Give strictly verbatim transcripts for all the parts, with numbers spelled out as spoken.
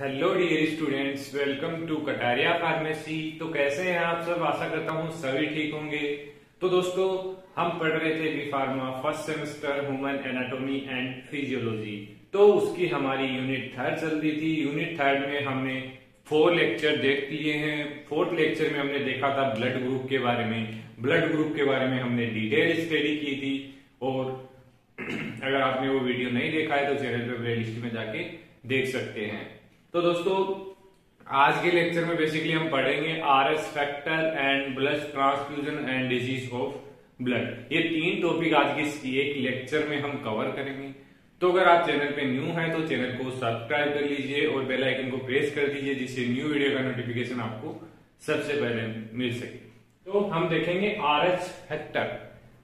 Hello dear students, welcome to Kataria pharmacy. तो कैसे हैं आप सब? आशा करता हूँ सभी ठीक होंगे। तो दोस्तों, हम पढ़ रहे थे B pharma first semester human anatomy and physiology. तो उसकी हमारी यूनिट थर्ड चल रही थी। यूनिट थर्ड में हमने फोर लेक्चर देख लिए हैं। फोर्थ लेक्चर में हमने देखा था ब्लड ग्रुप के बारे में। ब्लड ग्रुप के बारे में हमने डिटेल स्टडी की थी, और अगर आपने वो वीडियो नहीं देखा है तो चैनल पर प्ले लिस्ट में जाके देख सकते हैं। तो दोस्तों, आज के लेक्चर में बेसिकली हम पढ़ेंगे RH factor and blood transfusion and disease of blood. ये तीन टॉपिक आज के इस एक लेक्चर में हम कवर करेंगे। तो अगर आप चैनल पे न्यू हैं तो चैनल को सब्सक्राइब कर लीजिए और बेल आइकन को प्रेस कर दीजिए, जिससे न्यू वीडियो का नोटिफिकेशन आपको सबसे पहले मिल सके। तो हम देखेंगे आरएच फैक्टर।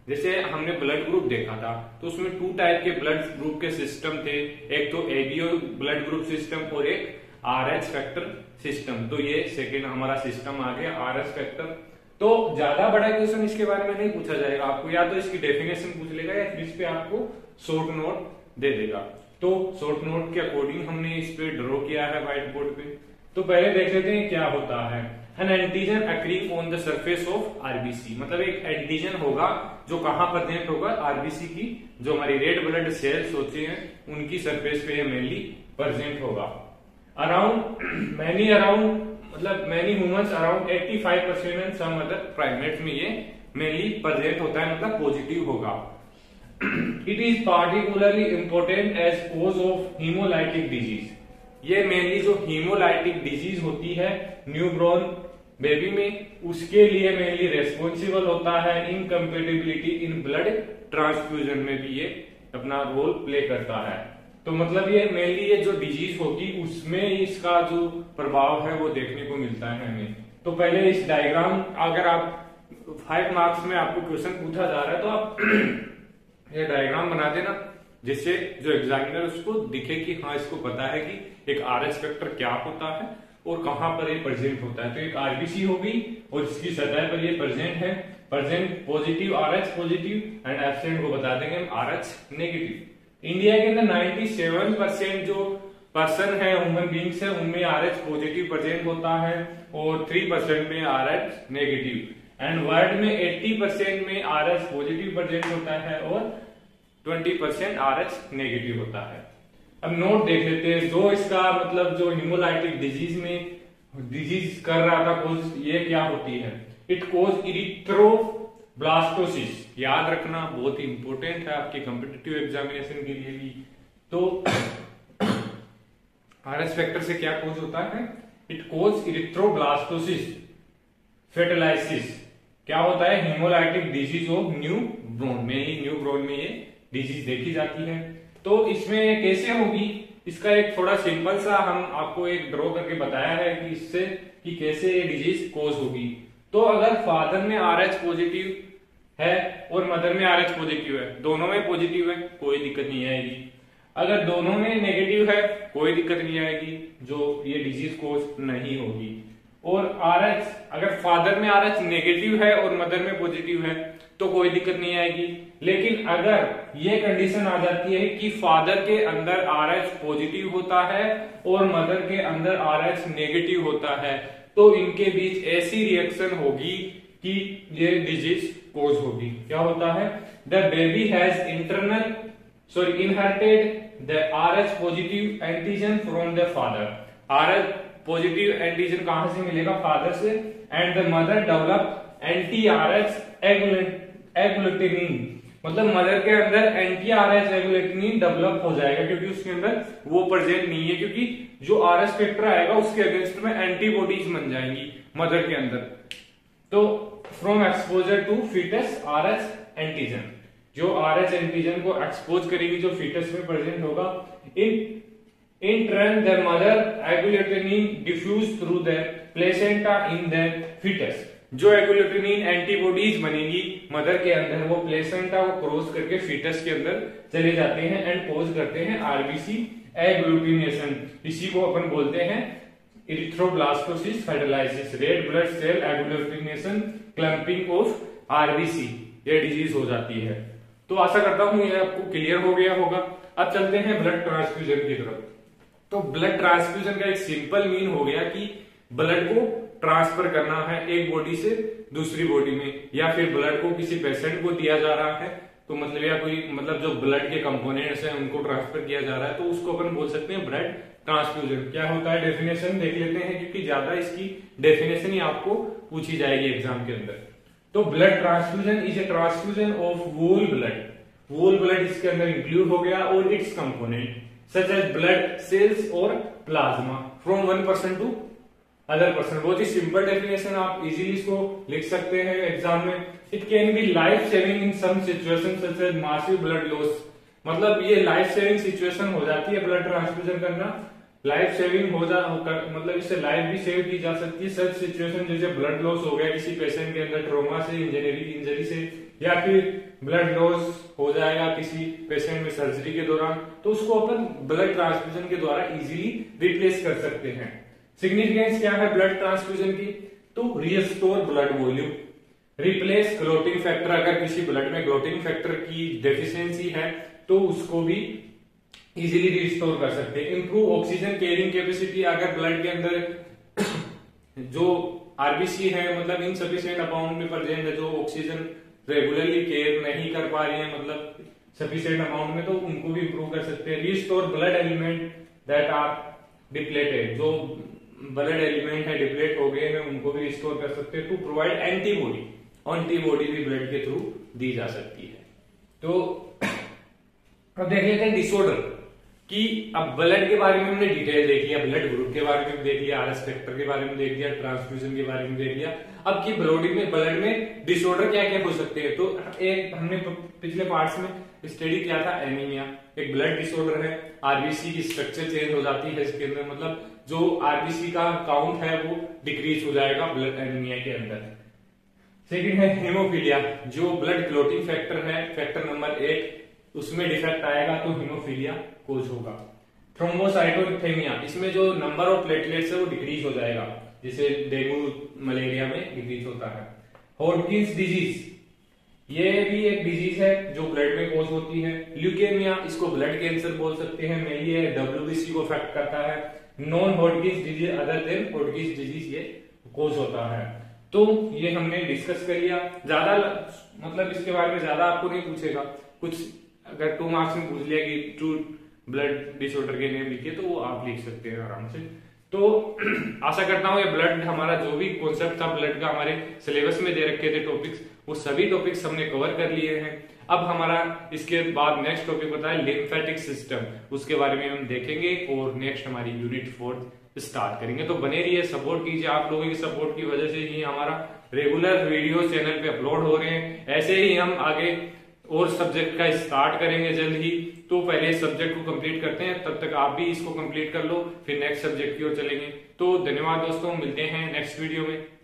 जैसे हमने ब्लड ग्रुप देखा था तो उसमें टू टाइप के ब्लड ग्रुप के सिस्टम थे। एक तो एबीओ ब्लड ग्रुप सिस्टम और एक आरएच फैक्टर सिस्टम। तो ये सेकेंड हमारा सिस्टम आ गया आरएच फैक्टर। तो ज्यादा बड़ा क्वेश्चन इसके बारे में नहीं पूछा जाएगा आपको, या तो इसकी डेफिनेशन पूछ लेगा या फिर इस पे आपको शॉर्ट नोट दे देगा। तो शॉर्ट नोट के अकॉर्डिंग हमने इस पे ड्रॉ किया है व्हाइट बोर्ड पे। तो पहले देख लेते हैं क्या होता है। An antigen occur on the surface of RBC, मतलब एक एंटीजन होगा जो कहां प्रेजेंट होगा? आरबीसी की जो हमारी रेड ब्लड सेल्स होती हैं उनकी सरफेस पे मेनली प्रेजेंट होगा। अराउंड मैनी अराउंड मतलब मैनी ह्यूमंस अराउंड पचासी percent and some other primates में ये मेनली प्रेजेंट होता है, मतलब पॉजिटिव होगा। It is particularly important as cause of hemolytic disease. ये मेनली जो हीमोलाइटिक डिजीज होती है न्यूबॉर्न बेबी में, उसके लिए मेनली रेस्पॉन्सिबल होता है। इनकम्पेटेबिलिटी इन ब्लड ट्रांसफ्यूजन में भी ये अपना रोल प्ले करता है। तो मतलब ये मेनली ये जो डिजीज होती उसमें इसका जो प्रभाव है वो देखने को मिलता है हमें। तो पहले इस डायग्राम, अगर आप फाइव मार्क्स में आपको क्वेश्चन पूछा जा रहा है तो आप ये डायग्राम बना देना, जिससे जो एग्जामिनर उसको दिखे कि हाँ इसको पता है कि एक आरएच फैक्टर क्या होता है और कहां पर ये प्रेजेंट होता है। तो एक आरबीसी होगी और इसकी सतह पर ये प्रेजेंट है। Present positive RH positive and absent को बता देंगे हम आरएच नेगेटिव। इंडिया के अंदर सत्तानवे परसेंट जो पर्सन है, ह्यूमन बींग्स है, उनमें आरएच पॉजिटिव प्रेजेंट होता है और थ्री परसेंट में आरएच नेगेटिव। एंड वर्ल्ड में एट्टी परसेंट में आरएच पॉजिटिव प्रेजेंट होता है और बीस परसेंट आरएच नेगेटिव होता है। अब नोट देख लेते हैं। जो इसका मतलब जो हीमोलाइटिक डिजीज में डिजीज कर रहा था कोज, ये क्या होती है? It cause erythroblastosis. याद रखना बहुत ही इंपॉर्टेंट है आपके कॉम्पिटिटिव एग्जामिनेशन के लिए भी। तो आरएच फैक्टर से क्या कोज होता है? It cause erythroblastosis fetalis. क्या होता है? Hemolytic disease of newborn. Mainly newborn में ये डिजीज देखी जाती है। तो इसमें कैसे होगी, इसका एक थोड़ा सिंपल सा हम आपको एक ड्रॉ करके बताया है कि इससे कि कैसे ये डिजीज कोज होगी। तो अगर फादर में आरएच पॉजिटिव है और मदर में आरएच पॉजिटिव है, दोनों में पॉजिटिव है, कोई दिक्कत नहीं आएगी। अगर दोनों में नेगेटिव है कोई दिक्कत नहीं आएगी, जो ये डिजीज कोज नहीं होगी। और आरएच अगर फादर में आरएच नेगेटिव है और मदर में पॉजिटिव है तो कोई दिक्कत नहीं आएगी। लेकिन अगर ये कंडीशन आ जाती है कि फादर के अंदर आरएच पॉजिटिव होता है और मदर के अंदर आरएच नेगेटिव होता है, तो इनके बीच ऐसी रिएक्शन होगी कि ये डिजीज कोज होगी। क्या होता है? The baby has internal sorry inherited the RH positive antigen from the father. RH positive antigen कहां से मिलेगा? फादर से। And the mother develop anti RH agglutinin, मतलब मदर के अंदर एंटी आरएच एग्लुटिनिन डेवलप हो जाएगा, क्योंकि उसके अंदर वो प्रेजेंट नहीं है। क्योंकि जो आरएच फैक्टर आएगा उसके अगेंस्ट में एंटीबॉडीज बन जाएंगी मदर के अंदर। तो from exposure to fetus RH antigen, जो आरएच एंटीजन को एक्सपोज करेगी जो फीटस में प्रेजेंट होगा। In In turn, the mother agglutinin diffuse through the placenta in the fetus. जो agglutinin एंटीबॉडीज बनेगी मदर के अंदर, वो प्लेसेंटा को क्रॉस करके फीटस के अंदर चले जाते हैं एंड कोज करते हैं आरबीसी एग्लुटिनेशन। इसी को अपन बोलते हैं erythroblastosis fetalis, red blood cell agglutination clumping of RBC. ये डिजीज हो जाती है। तो आशा करता हूँ ये आपको क्लियर हो गया होगा। अब चलते हैं ब्लड ट्रांसफ्यूजन की तरफ। तो ब्लड ट्रांसफ्यूजन का एक सिंपल मीन हो गया कि ब्लड को ट्रांसफर करना है एक बॉडी से दूसरी बॉडी में, या फिर ब्लड को किसी पेशेंट को दिया जा रहा है तो मतलब या कोई मतलब जो ब्लड के कंपोनेंट्स हैं उनको ट्रांसफर किया जा रहा है, तो उसको अपन बोल सकते हैं ब्लड ट्रांसफ्यूजन। क्या होता है डेफिनेशन देख लेते हैं क्योंकि ज्यादा इसकी डेफिनेशन ही आपको पूछी जाएगी एग्जाम के अंदर। तो blood transfusion is a transfusion of whole blood, whole blood इसके अंदर इंक्लूड हो गया, और its component such as blood cells और plasma from one person to other person. बहुत ही सिंपल डेफिनेशन, आप इजीली इसको लिख सकते हैं एग्जाम में। It can be life saving in some situation such as massive blood loss, मतलब ये लाइफ सेविंग सिचुएशन हो जाती है ब्लड ट्रांसफ्यूजन करना, लाइफ सेविंग हो जा मतलब इससे लाइफ भी सेव की जा सकती है। सच सिचुएशन जैसे ब्लड लॉस हो गया किसी पेशेंट के अंदर ट्रोमा से, इंजरी इंजरी से, या फिर ब्लड लॉस हो जाएगा किसी पेशेंट में सर्जरी के दौरान, तो उसको अपन ब्लड ट्रांसफ्यूजन के द्वारा इजीली रिप्लेस कर सकते हैं। सिग्निफिकेंस क्या है ब्लड ट्रांसफ्यूजन की, तो restore blood volume, replace clotting factor, अगर किसी ब्लड में क्लोटिंग फैक्टर की डेफिशिएंसी है तो उसको भी इजीली रिस्टोर कर सकते हैं। इंप्रूव ऑक्सीजन कैरिंग कैपेसिटी, अगर ब्लड के अंदर जो आरबीसी है मतलब इनसफिशिएंट अमाउंट में प्रेजेंट है, जो ऑक्सीजन रेगुलरली केयर नहीं कर पा रही है मतलब सफिशिएंट अमाउंट में, तो उनको भी इंप्रूव कर सकते हैं। Restore blood element that are depleted, जो ब्लड एलिमेंट है डिप्लेट हो गए हैं उनको भी रिस्टोर कर सकते हैं। टू प्रोवाइड एंटीबॉडी, एंटीबॉडी भी ब्लड के थ्रू दी जा सकती है। तो अब देख लेते हैं डिसऑर्डर कि अब ब्लड के बारे में हमने डिटेल देख लिया, ब्लड ग्रुप के बारे में देख लिया, आरएस फैक्टर के बारे में देख लिया, ट्रांसफ्यूजन के बारे में देख लिया। अब की बॉडी में ब्लड में डिसऑर्डर क्या क्या हो सकते हैं, तो एक हमने पिछले पार्ट्स में स्टडी किया था एनीमिया एक ब्लड डिसऑर्डर है, आरबीसी की स्ट्रक्चर चेंज हो जाती है इसके अंदर, मतलब जो आरबीसी का काउंट है वो डिक्रीज हो जाएगा ब्लड एनीमिया के अंदर। सेकेंड है हेमोफीलिया, जो ब्लड क्लोटिंग फैक्टर है फैक्टर नंबर एक, उसमें डिफेक्ट आएगा तो हीमोफीलिया कोज होगा। थ्रोम्बोसाइटोपेनिया, इसमें जो नंबर ऑफ प्लेटलेट्स है वो डिक्रीज हो जाएगा, जिसे डेंगू मलेरिया में डिक्रीज होता है। हॉर्किंस डिजीज, ये भी एक डिजीज है जो ब्लड में कोज होती है। ल्यूकेमिया, इसको ब्लड कैंसर बोल सकते हैं, मेनली ये डब्ल्यूबीसी को अफेक्ट करता है। Non Hodgkin's disease other than Hodgkin's disease ये कोज होता है। तो ये हमने डिस्कस कर लिया, ज्यादा मतलब इसके बारे में ज्यादा आपको नहीं पूछेगा, कुछ अगर टू मार्क्स में पूछ लिया कि टू ब्लड डिसऑर्डर के नेम लिखिए तो वो आप लिख सकते हैं आराम से। तो आशा करता हूँ ये ब्लड हमारा जो भी कॉन्सेप्ट था ब्लड का हमारे सिलेबस में दे रखे थे टॉपिक्स, वो सभी टॉपिक्स हमने कवर कर लिए हैं। अब हमारा इसके बाद नेक्स्ट टॉपिक बताया लिम्फेटिक सिस्टम, उसके बारे में हम देखेंगे और नेक्स्ट हमारी यूनिट फोर्थ स्टार्ट करेंगे। तो बने रहिए, सपोर्ट कीजिए, आप लोगों की सपोर्ट की वजह से ही हमारा रेगुलर वीडियो चैनल पे अपलोड हो रहे हैं। ऐसे ही हम आगे और सब्जेक्ट का स्टार्ट करेंगे जल्द ही, तो पहले इस सब्जेक्ट को कंप्लीट करते हैं, तब तक आप भी इसको कंप्लीट कर लो, फिर नेक्स्ट सब्जेक्ट की ओर चलेंगे। तो धन्यवाद दोस्तों, मिलते हैं नेक्स्ट वीडियो में।